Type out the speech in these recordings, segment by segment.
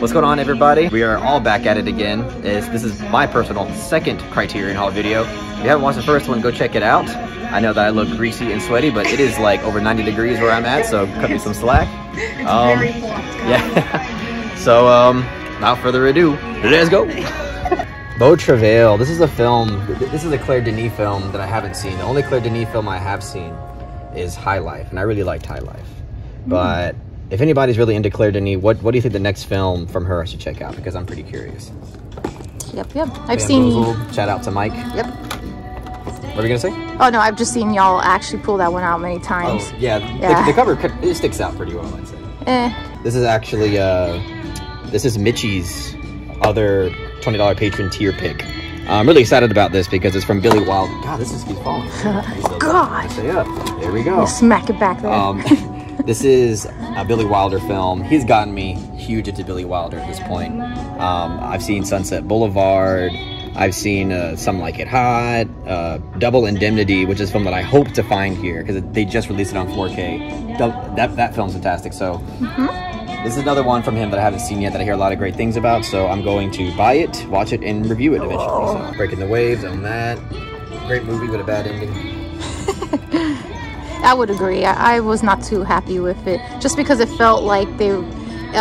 What's going on, everybody? We are all back at it again. This is my personal second Criterion Hall video. If you haven't watched the first one, go check it out. I know that I look greasy and sweaty, but it is like over 90 degrees where I'm at, so cut me some slack. It's very hot. Yeah. So without further ado, let's go. Beau Travail. This is a film. This is a Claire Denis film that I haven't seen. The only Claire Denis film I have seen is High Life, and I really liked High Life. But if anybody's really into Claire Denis, what do you think the next film from her I should check out? Because I'm pretty curious. Yep. I've seen... Shout out to Mike. Yep. What are we going to say? Oh, no, I've just seen y'all actually pull that one out many times. Oh, yeah. The cover, it sticks out pretty well, I'd say. This is actually... this is Mitchie's other $20 patron tier pick. I'm really excited about this because it's from Billy Wilder. God, this just keeps falling. God! So, yeah, there we go. Smack it back there. This is a Billy Wilder film. He's gotten me huge into Billy Wilder at this point. I've seen Sunset Boulevard. I've seen Some Like It Hot, Double Indemnity, which is a film that I hope to find here because they just released it on 4K. That film's fantastic. So this is another one from him that I haven't seen yet that I hear a lot of great things about. So I'm going to buy it, watch it, and review it eventually. So, Breaking the Waves on that. Great movie with a bad ending. I would agree. I was not too happy with it, just because it felt like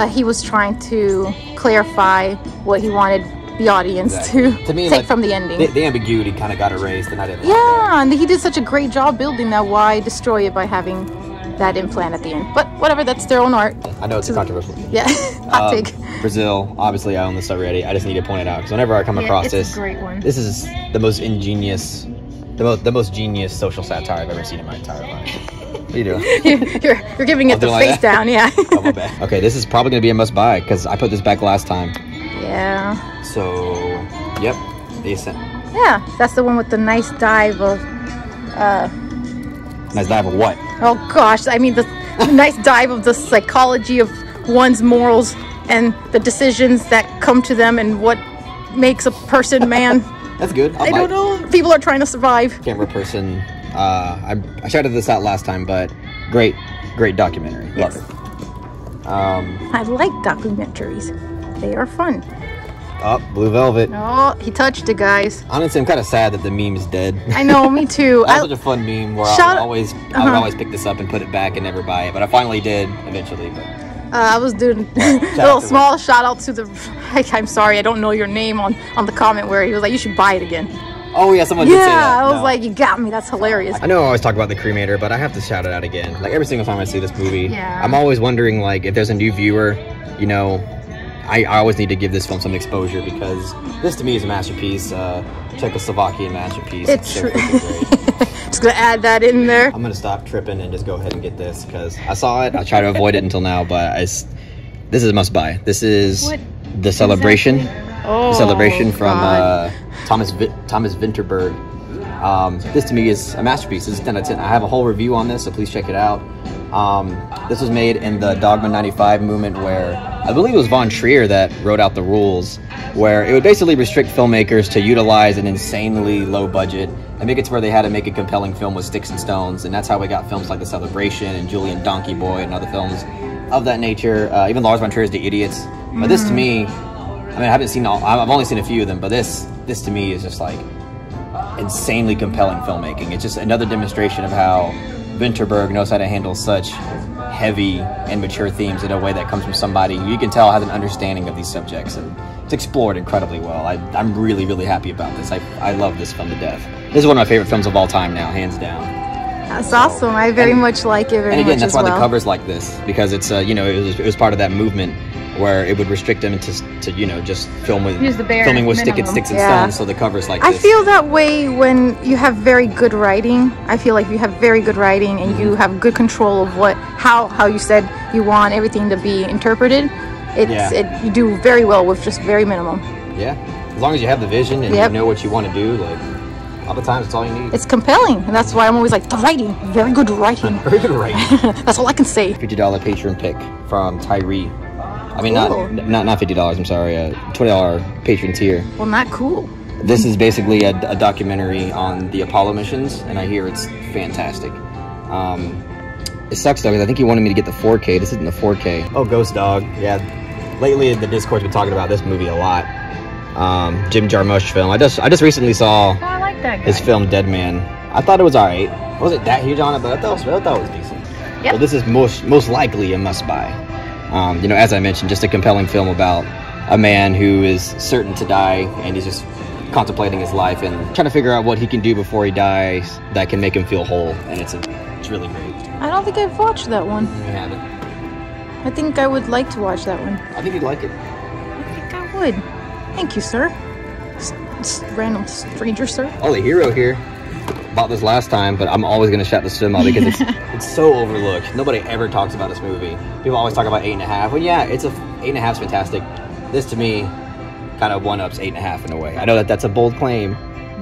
he was trying to clarify what he wanted the audience to me, take from the ending. The ambiguity kind of got erased, and I didn't. Yeah, and he did such a great job building that. Why destroy it by having that implant at the end? But whatever, that's their own art. I know it's a controversial thing. Yeah, hot take. Brazil. Obviously, I own this already. I just need to point it out because whenever I come across this, great one. This is the most ingenious. The most genius social satire I've ever seen in my entire life. What are you doing? You're giving it the face like down, yeah. Oh, my bad. Okay, this is probably going to be a must buy because I put this back last time. Yeah. So, yep, The Ascent. Yeah, that's the one with the nice dive of... Nice dive of what? Oh, gosh. I mean, the nice dive of the psychology of one's morals and the decisions that come to them and what makes a person man. That's good. I don't know. People are trying to survive. Camera Person. I shouted this out last time, but great documentary. Yes. Love it. I like documentaries. They are fun. Oh, Blue Velvet. Oh, he touched it, guys. Honestly, I'm kind of sad that the meme is dead. I know, me too. That was such a fun meme where I would always pick this up and put it back and never buy it, but I finally did eventually. But I was doing a little small shout out to the... I'm sorry, I don't know your name on the comment where he was like, you should buy it again. Oh, yeah, someone did say that. I was like, you got me. That's hilarious. I know I always talk about The Cremator, but I have to shout it out again. Like, every single time I see this movie, I'm always wondering, like, if there's a new viewer, you know, I always need to give this film some exposure because this, to me, is a masterpiece. Czechoslovakian masterpiece. It's true. Just going to add that in there. I'm going to stop tripping and just go ahead and get this because I saw it. I try to avoid it until now, but this is a must buy. This is The Celebration. Oh, The Celebration from Thomas Vinterberg. This to me is a masterpiece. This is 10 out of 10. I have a whole review on this, so please check it out. This was made in the Dogma 95 movement where I believe it was Von Trier that wrote out the rules where it would basically restrict filmmakers to utilize an insanely low budget and make it to where they had to make a compelling film with sticks and stones, and that's how we got films like The Celebration and Julian Donkey Boy and other films of that nature. Even Lars von Trier's The Idiots. But this to me, I mean, I haven't seen all, I've only seen a few of them, but this to me is just like insanely compelling filmmaking. It's just another demonstration of how Vinterberg knows how to handle such heavy and mature themes in a way that comes from somebody you can tell has an understanding of these subjects, and it's explored incredibly well. I'm really, really happy about this. I love this film to death. This is one of my favorite films of all time now, hands down. That's awesome. I very much like it. And again, that's why the cover's like this, because it's you know, it was part of that movement where it would restrict them to you know, just filming with sticks and stones. So the cover's like this. I feel that way when you have very good writing. I feel like you have very good writing and you have good control of how you said you want everything to be interpreted. You do very well with just very minimum. Yeah, as long as you have the vision and you know what you want to do, like. All the time, it's all you need. It's compelling, and that's why I'm always like, the writing, very good writing. Very good writing. That's all I can say. $50 patron pick from Tyree. I mean, cool. not $50, I'm sorry, $20 patron tier. Well, not cool. This is basically a documentary on the Apollo missions, and I hear it's fantastic. It sucks, though, because I think he wanted me to get the 4K. This isn't the 4K. Oh, Ghost Dog, yeah. lately the Discord's been talking about this movie a lot. Jim Jarmusch film. I just recently saw his film Dead Man. I thought it was alright. Wasn't that huge on it, but I thought it was decent. Yep. So this is most likely a must buy. You know, as I mentioned, just a compelling film about a man who is certain to die, and he's just contemplating his life and trying to figure out what he can do before he dies that can make him feel whole. And it's really great. I don't think I've watched that one. You haven't. I think I would like to watch that one. I think you'd like it. I think I would. Thank you, sir. Random stranger, sir. Oh, The Hero here. Bought this last time, but I'm always going to shout this film out because it's so overlooked. Nobody ever talks about this movie. People always talk about 8 and a Half. Well, yeah, Eight and a Half's fantastic. This, to me, kind of one-ups 8 and a Half in a way. I know that's a bold claim.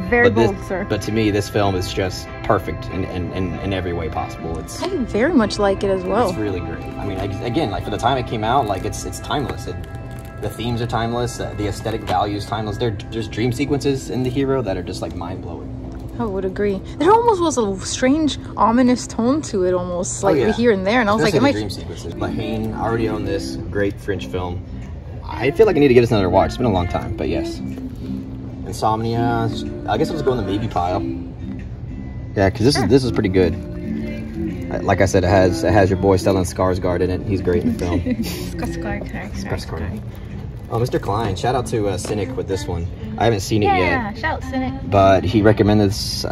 Very bold, sir. But to me, this film is just perfect in every way possible. I very much like it as well. It's really great. I mean, again, like for the time it came out, like it's timeless. The themes are timeless. The aesthetic value is timeless. There's dream sequences in The Hero that are just like mind-blowing. I would agree. There almost was a strange, ominous tone to it, almost like here and there. And I was like, dream sequences. Bahane already owned this great French film. I feel like I need to give this another watch. It's been a long time, but yes. Insomnia. I guess I'll just go in the maybe pile. Yeah, because this is pretty good. Like I said, it has your boy Stellan Skarsgård in it. He's great in the film. Skarsgård. Oh, Mr. Klein. Shout out to Cynic with this one. I haven't seen it yet. Yeah, shout out Cynic. But he recommended this.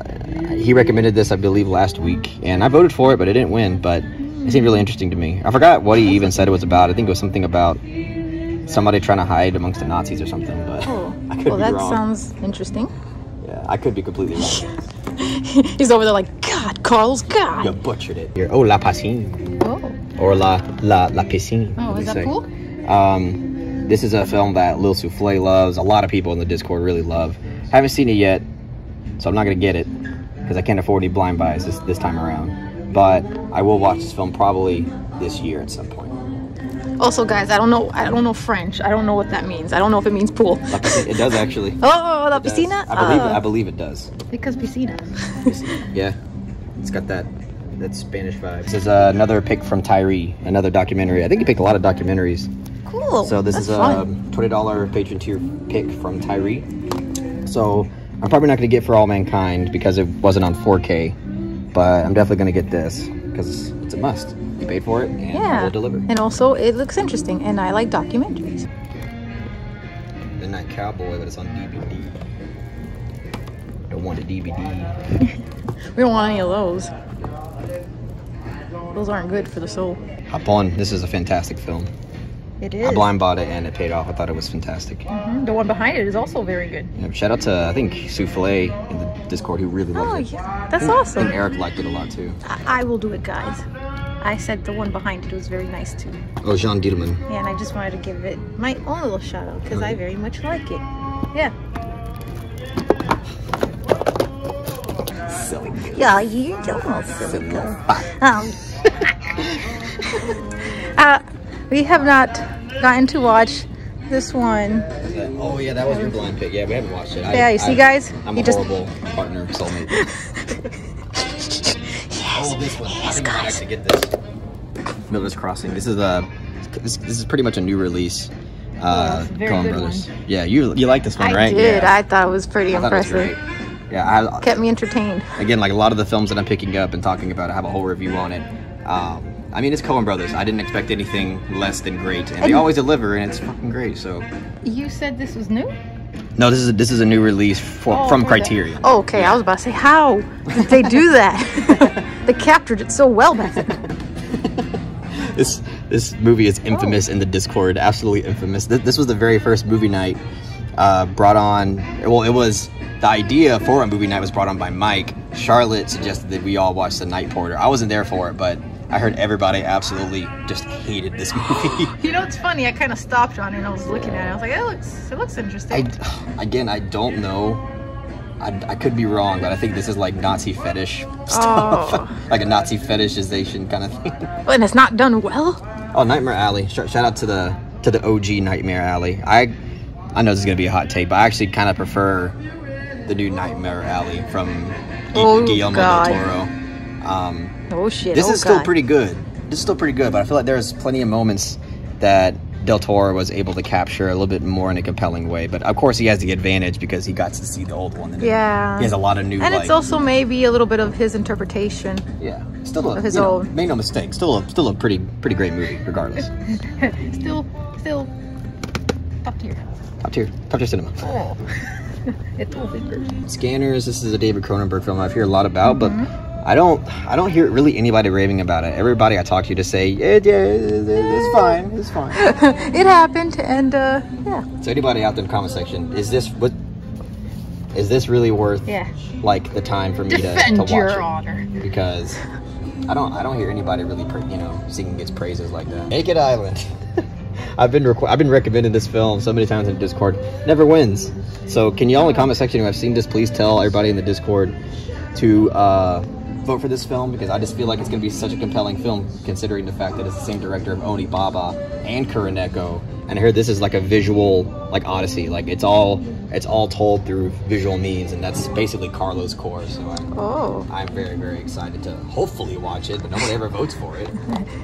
I believe, last week, and I voted for it, but it didn't win. But it seemed really interesting to me. I forgot what he even said it was about. I think it was something about somebody trying to hide amongst the Nazis or something. But I could be wrong. Well, that sounds interesting. Yeah, I could be completely wrong. He's over there like, God, Carlos, God. You butchered it. You're, oh, La Piscine. Oh. Or La Piscine. Oh, is that cool? This is a film that Lil Souffle loves. A lot of people in the Discord really love. Haven't seen it yet, so I'm not going to get it because I can't afford any blind buys this time around. But I will watch this film probably this year at some point. Also, guys, I don't know French. I don't know what that means. I don't know if it means pool. It does, actually. Oh, la piscina? I believe it does. Because piscina. Yeah. It's got that Spanish vibe. This is another pick from Tyree, another documentary. I think he picked a lot of documentaries. Cool. So this is a $20 patron tier pick from Tyree. So I'm probably not going to get For All Mankind because it wasn't on 4K, but I'm definitely going to get this because it's a must. You paid for it, and we'll deliver. And also, it looks interesting, and I like documentaries. Midnight Cowboy, but it's on DVD. Don't want a DVD. We don't want any of those. Those aren't good for the soul. Hop on. This is a fantastic film. It is. I blind bought it, and it paid off. I thought it was fantastic. Mm-hmm. The one behind it is also very good. Yeah, shout out to, I think, Souffle in the Discord, who really loved it. Yeah. That's awesome. I think Eric liked it a lot, too. I will do it, guys. I said the one behind it was very nice too. Oh, Jean Dielman. Yeah, and I just wanted to give it my own little shout out because I very much like it. Yeah. Silly girl. Yeah, you don't know silly girl. We have not gotten to watch this one. Oh yeah, that was your blind pick. Yeah, we haven't watched it. Yeah, you see guys? I'm a horrible partner, soulmate. Yes, guys. To get this. Miller's Crossing. This is this is pretty much a new release. Coen Brothers. One. Yeah, you like this one, right? I did. Yeah. I thought it was pretty impressive. Yeah, kept me entertained. Again, like a lot of the films that I'm picking up and talking about, I have a whole review on it. I mean, it's Coen Brothers. I didn't expect anything less than great, and they always deliver, and it's fucking great. So. You said this was new? No, this is a new release from Criterion. Oh, okay, yeah. I was about to say, how did they do that? They captured it so well back then. This movie is infamous in the Discord, absolutely infamous. This was the very first movie night brought on. Well, the idea for a movie night was brought on by Mike. Charlotte suggested that we all watch The Night Porter. I wasn't there for it, but I heard everybody absolutely just hated this movie. You know, it's funny. I kind of stopped on it and I was looking at it. I was like, it looks interesting. I don't know. I could be wrong, but I think this is like Nazi fetish stuff. Oh. Like a Nazi fetishization kind of thing. Well, and it's not done well. Oh, Nightmare Alley. Shout out to the OG Nightmare Alley. I know this is going to be a hot take, but I actually kind of prefer the new Nightmare Alley from Guillermo del Toro. This is still pretty good, but I feel like there's plenty of moments that Del Toro was able to capture a little bit more in a compelling way. But of course he has the advantage because he got to see the old one. And yeah. He has a lot of new And light. It's also maybe a little bit of his interpretation. Yeah. Still a, of his old. Make no mistake, still a pretty great movie regardless. still top tier. Top tier cinema. Oh. It's all fingers. Scanners, this is a David Cronenberg film I've heard a lot about, but I don't hear really anybody raving about it. Everybody I talk to just say, it's fine. It happened, and yeah. So anybody out there in the comment section, is this really worth like the time for me to watch your honor? Because I don't hear anybody really singing its praises like that. Naked Island. I've been recommending this film so many times in Discord. Never wins. So can y'all in the comment section who have seen this please tell everybody in the Discord to vote for this film, because I just feel like it's going to be such a compelling film, considering the fact that it's the same director of Oni Baba and Kuroneko, and I heard this is like a visual odyssey, it's all told through visual means, and that's basically Carlo's core. So I'm very, very excited to hopefully watch it, but nobody ever votes for it.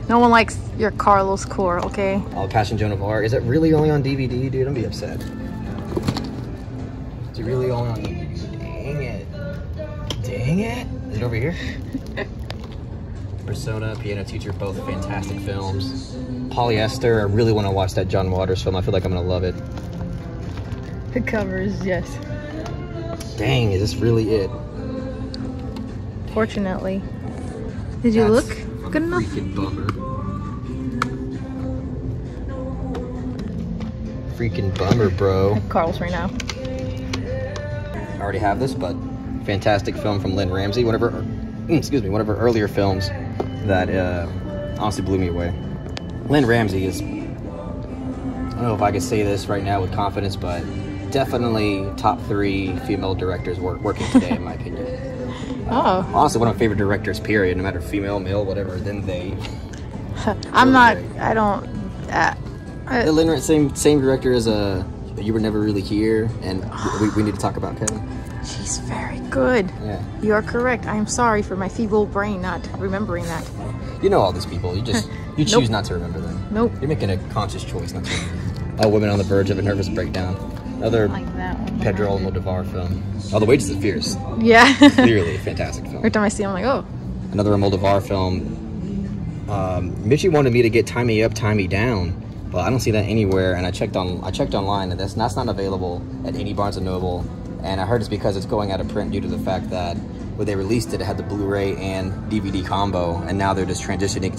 No one likes your Carlo's core, okay? Oh, Passion Joan of Arc, is it really only on DVD, dude? Don't be upset. Is it really only on DVD? Dang it! Is it over here? Persona, Piano Teacher, both fantastic films. Polyester, I really want to watch that John Waters film. I feel like I'm going to love it. The covers, yes. Dang, is this really it? Fortunately. Did you look good enough? Freaking bummer. Freaking bummer, bro. Carl's right now. I already have this, but... fantastic film from Lynne Ramsay, one of her earlier films that honestly blew me away. Lynne Ramsay is, I don't know if I could say this right now with confidence, but definitely top 3 female directors working today, in my opinion. Honestly, one of my favorite directors, period, no matter female, male, whatever, then they. Lynne, same director as You Were Never Really Here, and we need to talk about Kevin. She's very good. Yeah. You're correct. I'm sorry for my feeble brain not remembering that. You know all these people. You choose not to remember them. Nope. You're making a conscious choice not to remember them. Women on the Verge of a Nervous Breakdown. Another Pedro Almodóvar film. Oh, The Wages of Fears. Yeah. Clearly a fantastic film. Every time I see it, I'm like, oh. Another Almodóvar film. Mitchie wanted me to get Tie Me Up, Tie Me Down. But I don't see that anywhere, and I checked online, and that's not available at any Barnes & Noble. And I heard it's because it's going out of print due to the fact that when they released it, it had the Blu-ray and DVD combo, and now they're just transitioning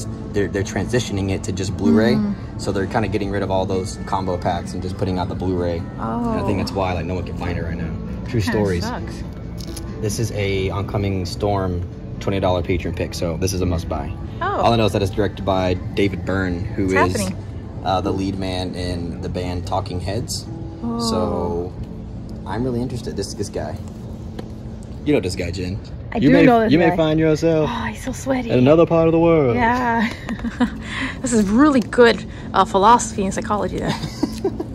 it to just Blu-ray. So they're kind of getting rid of all those combo packs and just putting out the Blu-ray. Oh. And I think that's why no one can find it right now. True Stories. Sucks. This is a Oncoming Storm $20 patron pick, so this is a must buy. Oh. All I know is that it's directed by David Byrne, who is the lead man in the band Talking Heads. Oh. So. I'm really interested. This guy. You know this guy, Jen. I do know this guy. You may find yourself. Oh, he's so sweaty. In another part of the world. Yeah. This is really good philosophy and psychology there.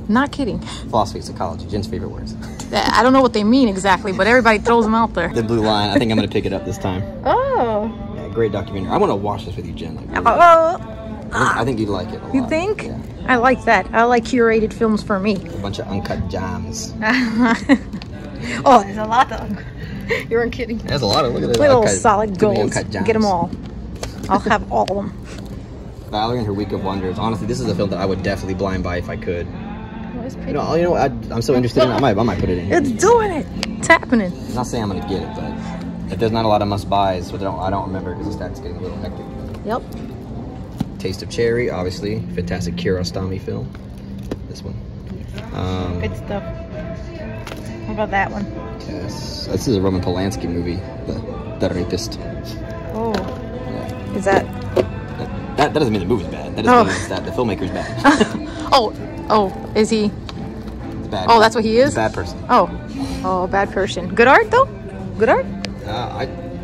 Not kidding. Philosophy and psychology. Jen's favorite words. I don't know what they mean exactly, but everybody throws them out there. The Blue Line. I think I'm going to pick it up this time. Oh. Yeah, great documentary. I want to watch this with you, Jen. Like, really. I think you'd like it a lot. You think? Yeah. I like that. I like curated films for me. A bunch of uncut jams. Oh, there's a lot of them. You weren't kidding. There's a lot of them. Look at little uncut, solid gold. Get them all. I'll have all of them. Valerie and Her Week of Wonders. Honestly, this is a film that I would definitely blind buy if I could. I'm so interested in it. I might put it in here. It's doing it. It's happening. I'm not saying I'm going to get it, but if there's not a lot of must-buys, which I don't remember because that's getting a little hectic. Yep. Taste of Cherry, obviously. Fantastic Kiarostami film. This one. Good stuff. How about that one? Yes. This is a Roman Polanski movie. The Rapist. Oh. Yeah. Is that... That doesn't mean the movie's bad. That just means that the filmmaker's bad. Is he... Bad. Oh, that's what he is? Bad person. Oh, bad person. Good art, though? Good art?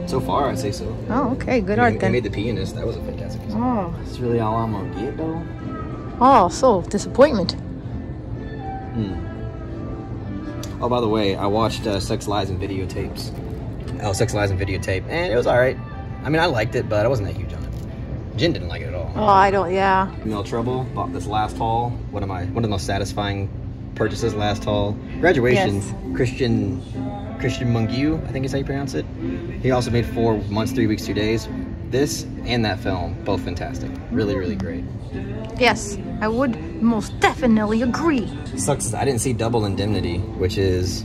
So far, I'd say so. Oh, okay. Good art, then. They made The Pianist. That was a fantastic song. Oh. That's really all I'm going to get, though. Oh, so disappointment. Oh, by the way, I watched Sex, Lies, and Videotapes. Oh, Sex, Lies, and Videotape. And it was all right. I mean, I liked it, but I wasn't that huge on it. Jen didn't like it at all. Oh, I don't, yeah. Female Trouble, bought this last haul. One of the most satisfying purchases last haul. Graduation, yes. Christian Mungiu, I think is how you pronounce it. He also made 4 months, 3 weeks, 2 days. This and that film, both fantastic. Really, really great. Yes, I would most definitely agree. Sucks, I didn't see Double Indemnity, which is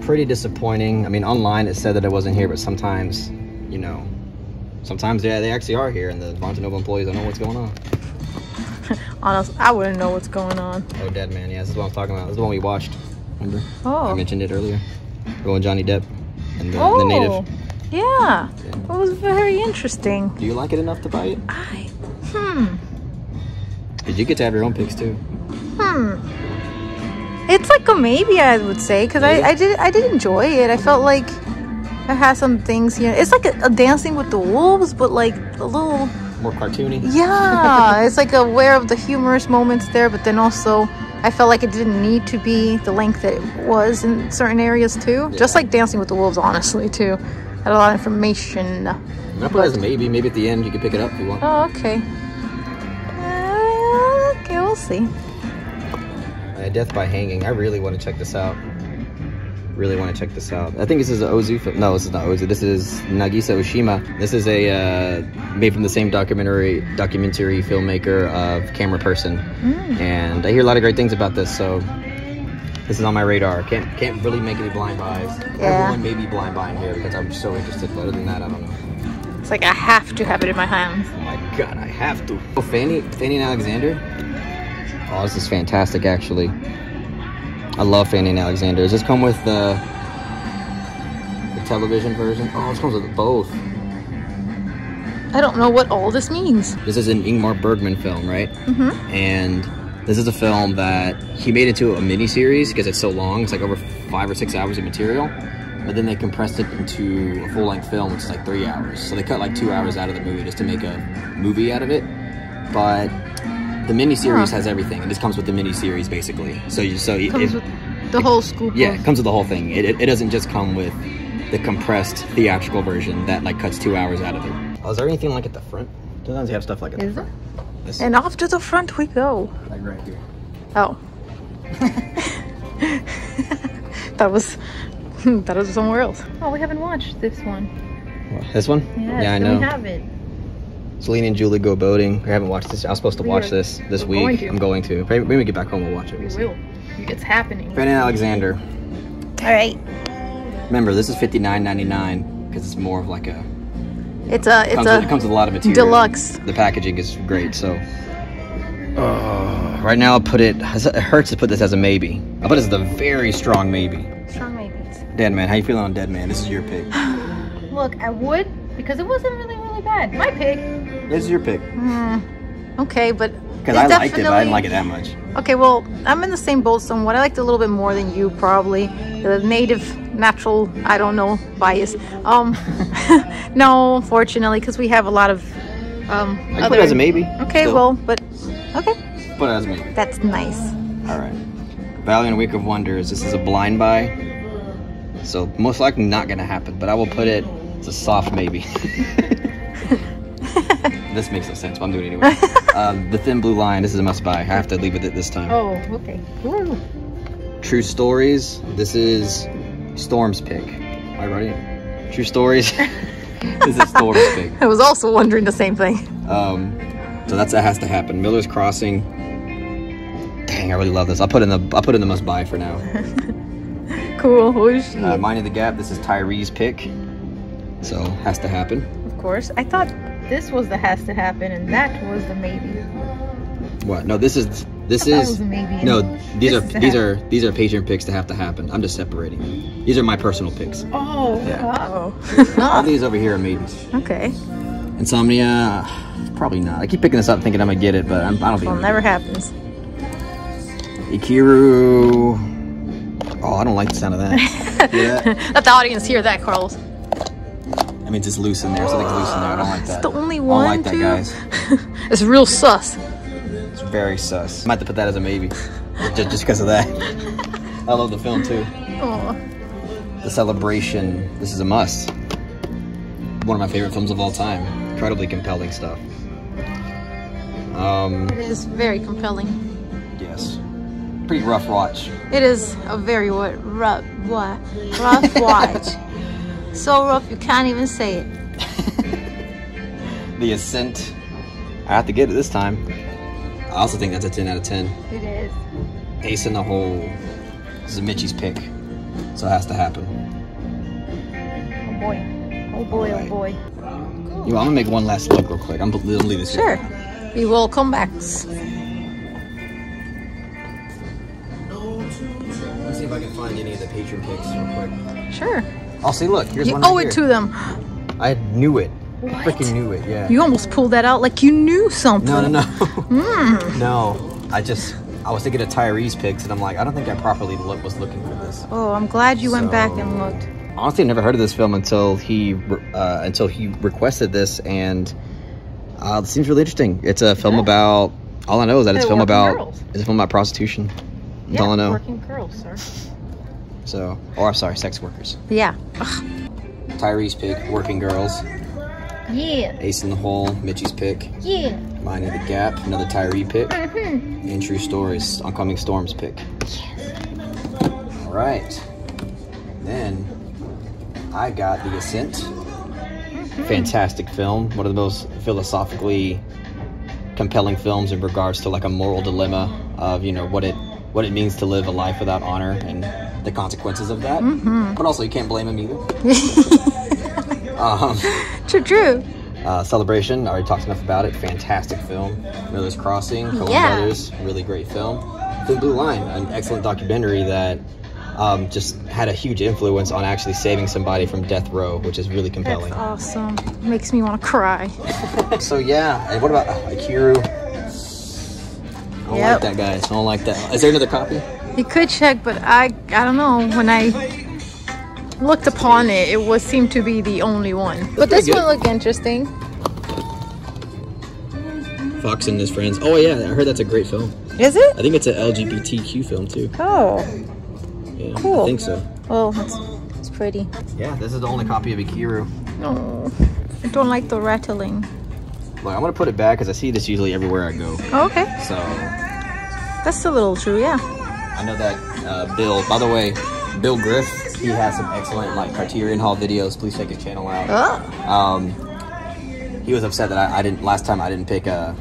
pretty disappointing. I mean, online it said that it wasn't here, but sometimes, you know, sometimes yeah, they actually are here, and the Barnes & Noble employees don't know what's going on. Honestly, I wouldn't know what's going on. Oh, Dead Man, yeah, this is what I'm talking about. This is the one we watched, remember? Oh. I mentioned it earlier. Going Johnny Depp and the native. Yeah, it was very interesting. Do you like it enough to buy it? Did you get to have your own picks too? It's like a maybe, I would say, because I did enjoy it. I felt like I had some things here. It's like a Dancing with the Wolves, but like a little more cartoony. Yeah, it's like aware of the humorous moments there, but then also I felt like it didn't need to be the length that it was in certain areas too. Yeah. Just like Dancing with the Wolves, honestly, too. Had a lot of information. I put as maybe at the end you can pick it up if you want. Oh, okay. Okay, we'll see. Death by Hanging. I really want to check this out. I think this is an Ozu film. No, this is not Ozu. This is Nagisa Oshima. This is a made from the same documentary filmmaker of Camera Person. And I hear a lot of great things about this, so this is on my radar. Can't really make any blind buys. Yeah. Everyone may be blind buying here because I'm so interested, but other than that, I don't know. It's like I have to have it in my hands. Oh my god, I have to. Oh, Fanny and Alexander. Oh, this is fantastic, actually. I love Fanny and Alexander. Does this come with the television version? Oh, this comes with both. I don't know what all this means. This is an Ingmar Bergman film, right? And this is a film that he made into a miniseries because it's so long. It's like over 5 or 6 hours of material. But then they compressed it into a full-length film, which is like 3 hours. So they cut like 2 hours out of the movie just to make a movie out of it. But the miniseries has everything. It just comes with the miniseries, basically. So it comes with the whole scoop. Yeah, it comes with the whole thing. It doesn't just come with the compressed theatrical version that like cuts 2 hours out of it. Oh, is there anything like at the front? Sometimes you have stuff like at the front. And off to the front we go. Like right here. Oh. that was somewhere else. Oh, we haven't watched this one. What, this one? Yes, yeah, I know. We haven't. Celine and Julie go boating. I haven't watched this. I was supposed to watch this week. I'm going to. Maybe when we get back home, we'll watch it. We will. It's happening. Fanny and Alexander. All right. Remember, this is $59.99 because it's more of like a. It comes with a lot of material. Deluxe. The packaging is great, so. Right now, I'll put it. It hurts to put this as a maybe. I'll put it as a very strong maybe. Strong maybes. Dead Man, how you feeling on Dead Man? This is your pick. Look, I would, because it wasn't really, really bad. My pick. This is your pick. Okay, but. Because I liked it, but I didn't like it that much. Okay, well, I'm in the same boat somewhat. I liked it a little bit more than you, probably. The natural, I don't know, bias. No, unfortunately, because we have a lot of I put it as a maybe. Okay, still. Well, but, okay. Put it as a maybe. That's nice. All right. Valley and Week of Wonders. This is a blind buy. So, most likely not going to happen, but I will put it as a soft maybe. This makes no sense, but I'm doing it anyway. The Thin Blue Line. This is a must buy. I have to leave with it this time. Oh, okay. Woo. True Stories. This is Storm's pick. Am I right? True Stories. This is Storm's pick. I was also wondering the same thing. So that has to happen. Miller's Crossing. Dang, I really love this. I'll put in the must buy for now. Cool. Mind of the Gap. This is Tyree's pick. So has to happen. Of course. I thought this was the has to happen, and that was the maybe. What? No, this is maybe. No, these are patron picks that have to happen. I'm just separating them. These are my personal picks. Oh, yeah. Oh. All these over here are maybes. Okay. Insomnia, probably not. I keep picking this up thinking I'm gonna get it, but I don't think. Well, never happens. Ikiru. Oh, I don't like the sound of that. Yeah. Let the audience hear that, Carlos. I mean, it's loose in there. Something's loose in there. I don't like that. It's the only one. I don't like that, guys. It's real sus. It's very sus. I might have to put that as a maybe. just because of that. I love the film, too. Aww. The Celebration. This is a must. One of my favorite films of all time. incredibly compelling stuff. It is very compelling. Yes. Pretty rough watch. It is a very rough watch. So rough you can't even say it. The Ascent. I have to get it this time. I also think that's a 10 out of 10. It is. Ace in the Hole. This is Mitchie's pick. So it has to happen. Oh boy. Oh boy, right. Oh boy. Cool. You know, I'm going to make one last look real quick. I'm going to leave this here. Sure. We will come back. Let's see if I can find any of the Patreon picks real quick. Sure. Oh, see, look. Here's one right here. You owe it to them. I knew it. What? I freaking knew it, yeah. You almost pulled that out like you knew something. No, no, no. Mm. No, I was thinking of Tyree's picks, and I'm like, I don't think I properly was looking for this. Oh, I'm glad you went back and looked. Honestly, I never heard of this film until he requested this, and it seems really interesting. It's a film about, all I know is that it's a film about prostitution. That's all I know. Working girls, sir. So, I'm sorry, sex workers. Yeah. Ugh. Tyree's pick, Working Girls. Yeah. Ace in the Hole, Mitchie's pick. Yeah. Mine in the Gap, another Tyree pick. Mm-hmm. And True Stories, Oncoming Storms pick. Yes. All right. Then I got The Ascent. Mm-hmm. Fantastic film. One of the most philosophically compelling films in regards to like a moral dilemma of, you know, what it means to live a life without honor and the consequences of that. Mm-hmm. But also you can't blame him either. True. Celebration, I already talked enough about it. Fantastic film. Miller's Crossing, Coen Brothers, really great film. Thin Blue Line, an excellent documentary that just had a huge influence on actually saving somebody from death row, which is really compelling. That's awesome. Makes me want to cry. So yeah, and what about Ikiru? I don't like that, guys. I don't like that. Is there another copy? You could check, but I don't know. When I looked upon it, it was seemed to be the only one. That's but this one looked interesting. Fox and His Friends. Oh yeah, I heard that's a great film. Is it? I think it's an LGBTQ film too. Oh. Yeah, cool. I think so. Oh, it's pretty. Yeah, this is the only copy of Ikiru. No. I don't like the rattling. Look, I'm gonna put it back because I see this usually everywhere I go. Oh, okay. So. That's a little true, yeah. I know that Bill, by the way, Bill Griff, he has some excellent like Criterion Hall videos. Please check his channel out. Oh. He was upset that I didn't last time. I didn't pick an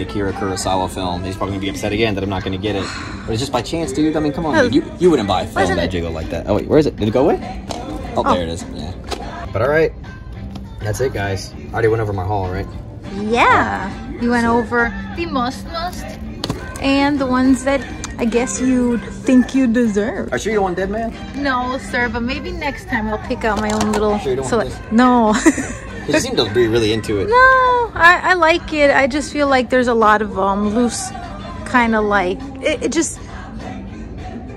Akira Kurosawa film. He's probably gonna be upset again that I'm not gonna get it. But it's just by chance, dude. I mean, come on, dude. You wouldn't buy a film that jiggle like that. Oh wait, where is it? Did it go away? Oh, there it is. Yeah. But all right, that's it, guys. I already went over my haul, right? Yeah, you went over the must and the ones that. I guess you think you deserve. Are you sure you don't want Dead Man? No, sir, but maybe next time I'll pick out my own little... Sure you don't want this? No. You seem to be really into it. No, I like it. I just feel like there's a lot of loose kind of like... It just...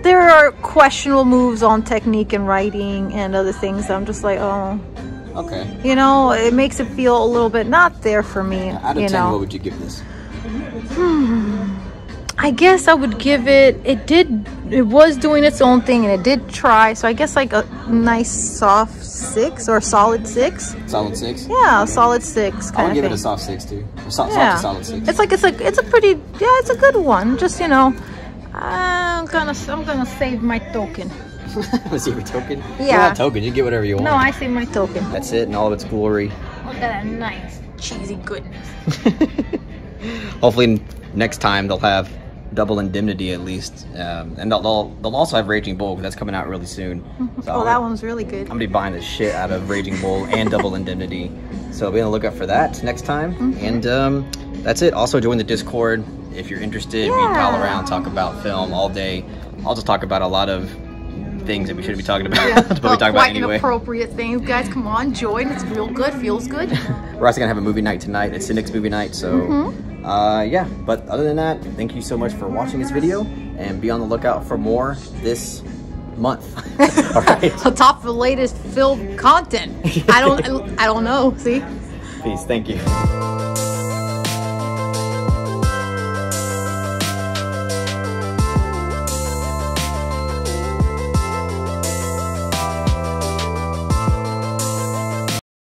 There are questionable moves on technique and writing and other things. I'm just like, oh... Okay. You know, it makes it feel a little bit not there for me. Out of 10, what would you give this? I guess I would give it, it was doing its own thing and it did try. So I guess like a nice soft 6 or solid 6. Solid 6? Yeah, a solid 6 kind of thing. I would give it a soft 6 too. Soft to solid 6. It's a pretty, it's a good one. Just, you know, I'm gonna save my token. Save your token? Yeah. You don't have token, you get whatever you want. No, I save my token. That's it in all of its glory. Look at that nice cheesy goodness. Hopefully next time they'll have Double Indemnity at least, and they'll also have Raging Bull because that's coming out really soon. So that one's really good. I'm gonna be buying the shit out of Raging Bull and Double Indemnity, so be on the lookout for that next time. Mm-hmm. And that's it. Also join the Discord if you're interested. We pal around, talk about film all day. I'll just talk about a lot of things that we shouldn't be talking about, but we talk about anyway. Inappropriate things, guys. Come on, join. It's real good. Feels good. We're also gonna have a movie night tonight. It's Cynic's movie night, so. Mm-hmm. But other than that, thank you so much for watching this video and be on the lookout for more this month. All right. On top of the latest film content. I don't know. See? Peace. Thank you.